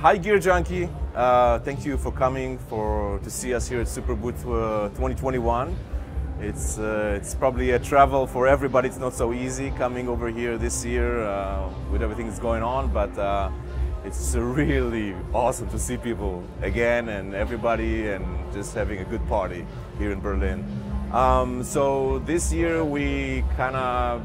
Hi Gear Junkie, thank you for coming to see us here at Superbooth 2021. It's probably a travel for everybody. It's not so easy coming over here this year with everything that's going on, but it's really awesome to see people again and everybody and just having a good party here in Berlin. So this year we kind of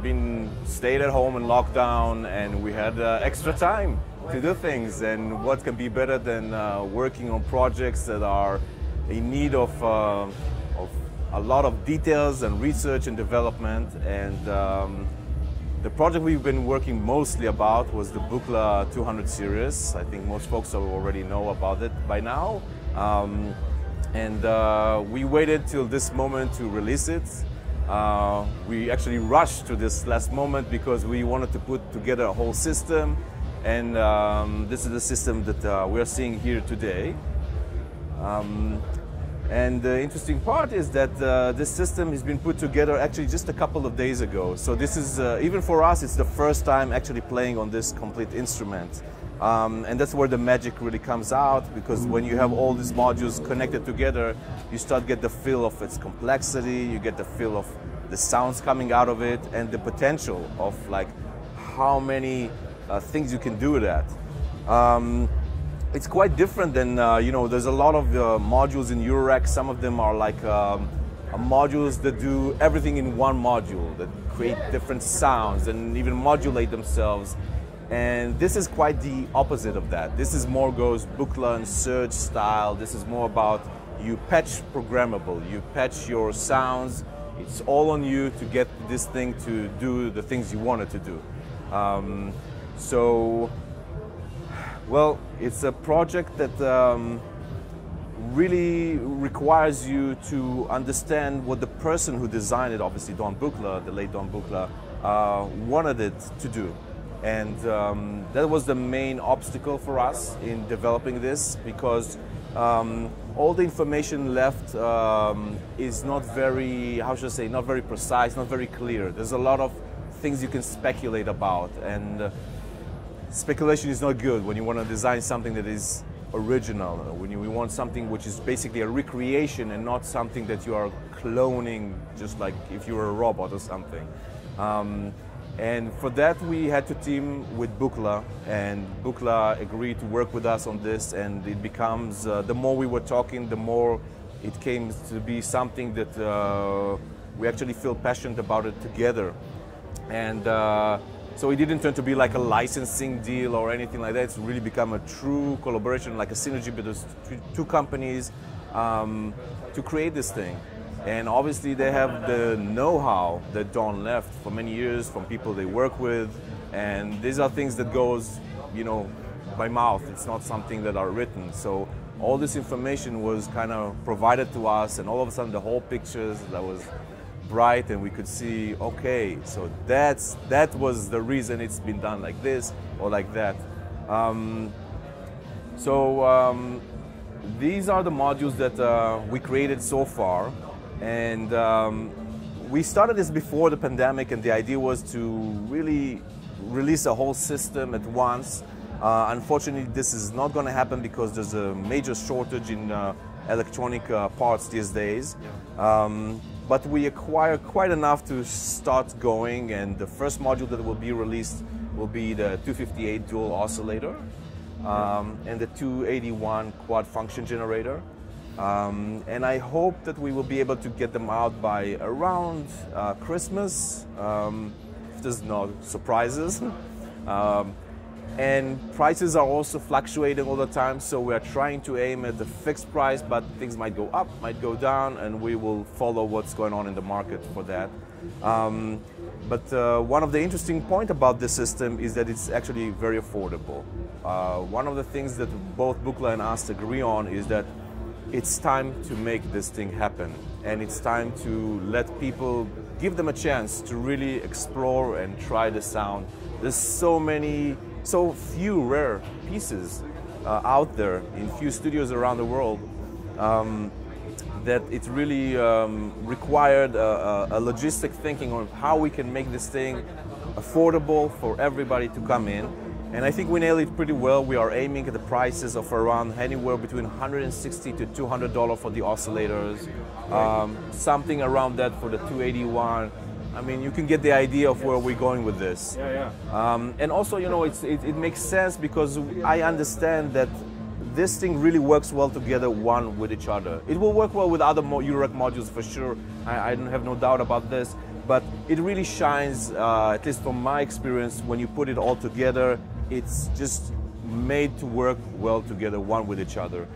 stayed at home and locked down, and we had extra time to do things, and what can be better than working on projects that are in need of a lot of details and research and development. And the project we've been working mostly about was the Buchla 200 series. I think most folks already know about it by now. We waited till this moment to release it. We actually rushed to this last moment because we wanted to put together a whole system, and this is the system that we are seeing here today. And the interesting part is that this system has been put together actually just a couple of days ago. So this is, even for us, it's the first time actually playing on this complete instrument. And that's where the magic really comes out, because when you have all these modules connected together, you start to get the feel of its complexity, you get the feel of the sounds coming out of it, and the potential of like how many things you can do with that. It's quite different than, you know, there's a lot of modules in Eurorack. Some of them are like modules that do everything in one module, that create different sounds and even modulate themselves. And this is quite the opposite of that. This is more goes Buchla and Surge style. This is more about you patch programmable, you patch your sounds. It's all on you to get this thing to do the things you want it to do. Well, it's a project that really requires you to understand what the person who designed it, obviously Don Buchla, the late Don Buchla, wanted it to do. And that was the main obstacle for us in developing this, because all the information left is not very, how should I say, not very precise, not very clear. There's a lot of things you can speculate about, and speculation is not good when you want to design something that is original, when you want something which is basically a recreation and not something that you are cloning, just like if you were a robot or something. And for that we had to team with Buchla, and Buchla agreed to work with us on this, and it becomes, the more we were talking, the more it came to be something that we actually feel passionate about it together. And so it didn't turn to be like a licensing deal or anything like that. It's really become a true collaboration, like a synergy between two companies to create this thing. And obviously they have the know-how that Don left for many years from people they work with. And these are things that goes, you know, by mouth. It's not something that are written. So all this information was kind of provided to us, and all of a sudden the whole pictures that was bright, and we could see, okay, so that was the reason it's been done like this or like that. These are the modules that we created so far, and we started this before the pandemic, and the idea was to really release a whole system at once. Unfortunately this is not going to happen because there's a major shortage in electronic parts these days. But we acquire quite enough to start going, and the first module that will be released will be the 258 dual oscillator and the 281 quad function generator. And I hope that we will be able to get them out by around Christmas, if there's no surprises. And prices are also fluctuating all the time, so we are trying to aim at the fixed price, but things might go up, might go down, and we will follow what's going on in the market for that. One of the interesting points about this system is that it's actually very affordable. One of the things that both Buchla and us agree on is that it's time to make this thing happen, and it's time to let people, give them a chance to really explore and try the sound. There's so few rare pieces out there in few studios around the world that it really required a logistic thinking on how we can make this thing affordable for everybody to come in And I think we nailed it pretty well. We are aiming at the prices of around anywhere between $160 to $200 for the oscillators, something around that for the 281. I mean, you can get the idea of where we're going with this. Yeah, yeah. And also, you know, it makes sense because I understand that this thing really works well together, one with each other. It will work well with other Eurorack modules for sure. I don't have no doubt about this, but it really shines, at least from my experience, when you put it all together, it's just made to work well together, one with each other.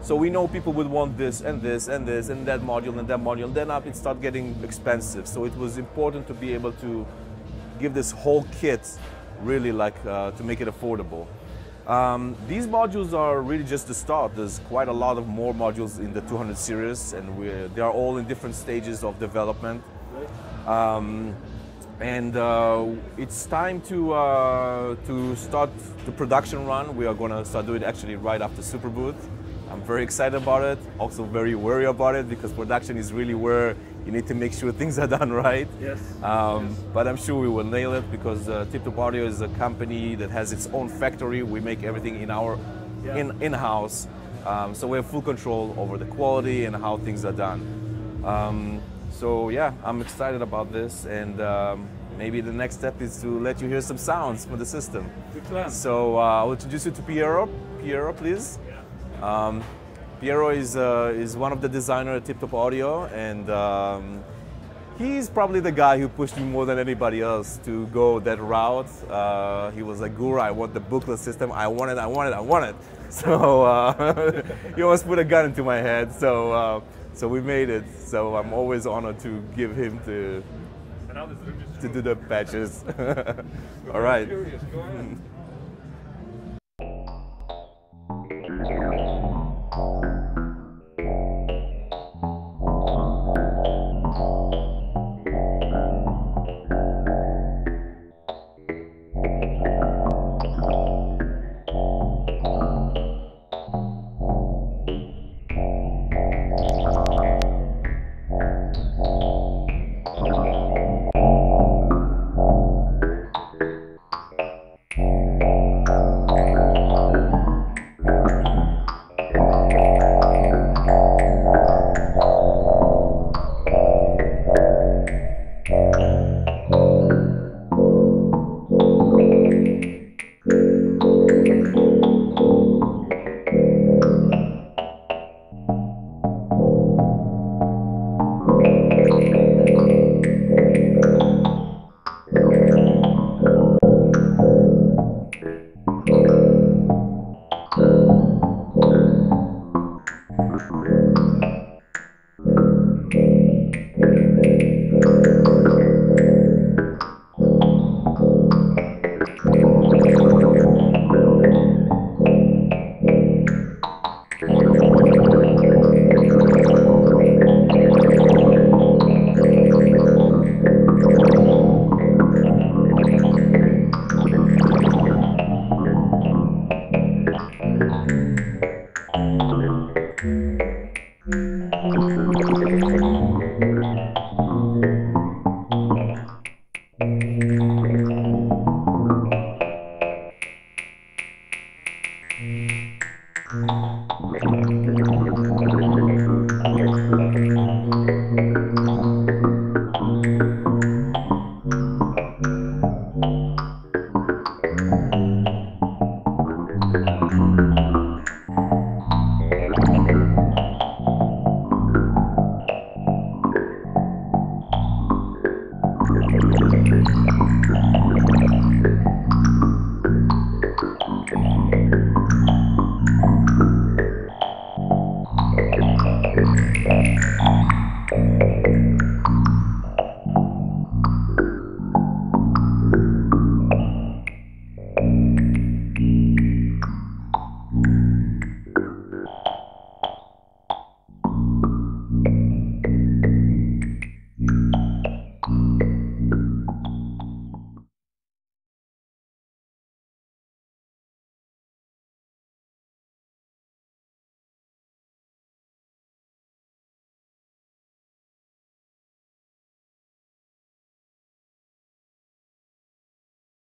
So we know people would want this and this and this and that module and that module. Then up it started getting expensive. So it was important to be able to give this whole kit really like to make it affordable. These modules are really just the start. There's quite a lot of more modules in the 200 series, and they are all in different stages of development. It's time to start the production run. We are going to start doing it actually right after Superbooth. I'm very excited about it, also very wary about it, because production is really where you need to make sure things are done right. Yes. But I'm sure we will nail it, because Tiptop Audio is a company that has its own factory. We make everything in our in-house, so we have full control over the quality and how things are done. So yeah, I'm excited about this, and maybe the next step is to let you hear some sounds from the system. Good plan. So I'll introduce you to Piero. Piero, please. Yeah. Piero is one of the designers at Tiptop Audio, and he's probably the guy who pushed me more than anybody else to go that route. He was like, Guru, I want the Buchla system. I want it, I want it, I want it. So he almost put a gun into my head. So. So we made it, so I'm always honored to give him to do the patches. All right.